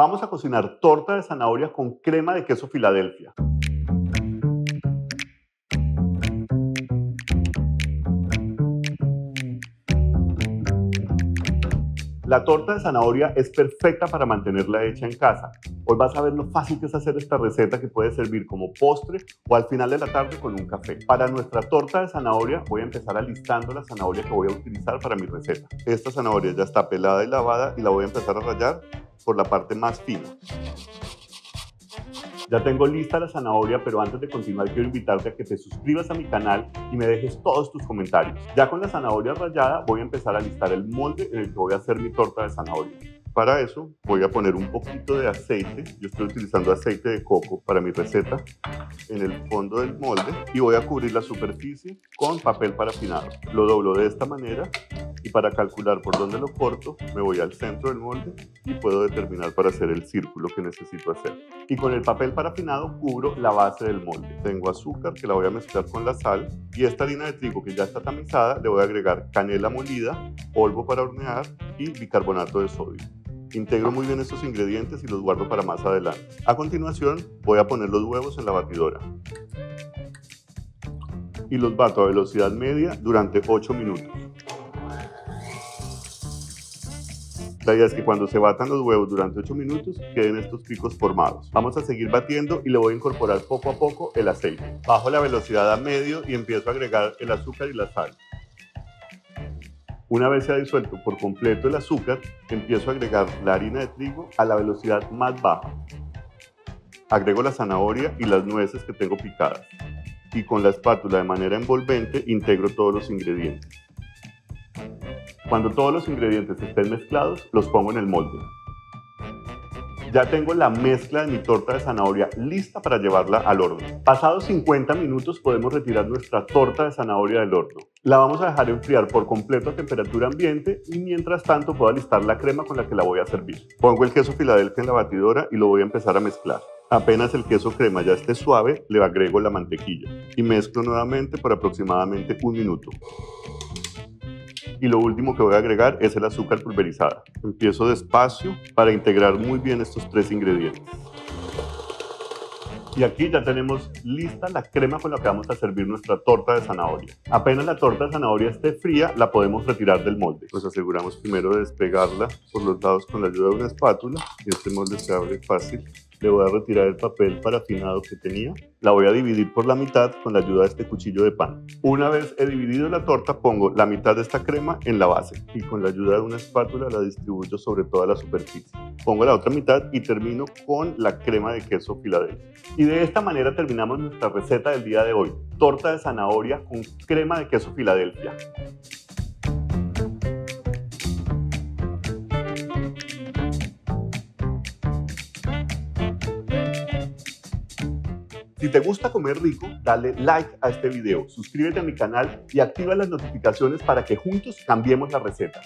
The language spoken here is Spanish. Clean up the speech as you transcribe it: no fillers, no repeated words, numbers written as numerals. Vamos a cocinar torta de zanahoria con crema de queso Filadelfia. La torta de zanahoria es perfecta para mantenerla hecha en casa. Hoy vas a ver lo fácil que es hacer esta receta que puede servir como postre o al final de la tarde con un café. Para nuestra torta de zanahoria voy a empezar alistando la zanahoria que voy a utilizar para mi receta. Esta zanahoria ya está pelada y lavada y la voy a empezar a rallar por la parte más fina. Ya tengo lista la zanahoria, pero antes de continuar quiero invitarte a que te suscribas a mi canal y me dejes todos tus comentarios. Ya con la zanahoria rallada voy a empezar a listar el molde en el que voy a hacer mi torta de zanahoria. Para eso voy a poner un poquito de aceite. Yo estoy utilizando aceite de coco para mi receta en el fondo del molde y voy a cubrir la superficie con papel parafinado. Lo doblo de esta manera y para calcular por dónde lo corto me voy al centro del molde y puedo determinar para hacer el círculo que necesito hacer. Y con el papel parafinado cubro la base del molde. Tengo azúcar que la voy a mezclar con la sal y esta harina de trigo que ya está tamizada le voy a agregar canela molida, polvo para hornear y bicarbonato de sodio. Integro muy bien estos ingredientes y los guardo para más adelante. A continuación voy a poner los huevos en la batidora y los bato a velocidad media durante 8 minutos. La idea es que cuando se batan los huevos durante 8 minutos queden estos picos formados. Vamos a seguir batiendo y le voy a incorporar poco a poco el aceite. Bajo la velocidad a medio y empiezo a agregar el azúcar y la sal. Una vez se ha disuelto por completo el azúcar, empiezo a agregar la harina de trigo a la velocidad más baja. Agrego la zanahoria y las nueces que tengo picadas. Y con la espátula de manera envolvente integro todos los ingredientes. Cuando todos los ingredientes estén mezclados, los pongo en el molde. Ya tengo la mezcla de mi torta de zanahoria lista para llevarla al horno. Pasados 50 minutos podemos retirar nuestra torta de zanahoria del horno. La vamos a dejar enfriar por completo a temperatura ambiente y mientras tanto puedo alistar la crema con la que la voy a servir. Pongo el queso Filadelfia en la batidora y lo voy a empezar a mezclar. Apenas el queso crema ya esté suave, le agrego la mantequilla y mezclo nuevamente por aproximadamente un minuto. Y lo último que voy a agregar es el azúcar pulverizada. Empiezo despacio para integrar muy bien estos tres ingredientes. Y aquí ya tenemos lista la crema con la que vamos a servir nuestra torta de zanahoria. Apenas la torta de zanahoria esté fría, la podemos retirar del molde. Nos aseguramos primero de despegarla por los lados con la ayuda de una espátula. Y este molde se abre fácil. Le voy a retirar el papel parafinado que tenía. La voy a dividir por la mitad con la ayuda de este cuchillo de pan. Una vez he dividido la torta, pongo la mitad de esta crema en la base y con la ayuda de una espátula la distribuyo sobre toda la superficie. Pongo la otra mitad y termino con la crema de queso Filadelfia. Y de esta manera terminamos nuestra receta del día de hoy. Torta de zanahoria con crema de queso Filadelfia. Si te gusta comer rico, dale like a este video, suscríbete a mi canal y activa las notificaciones para que juntos cambiemos la receta.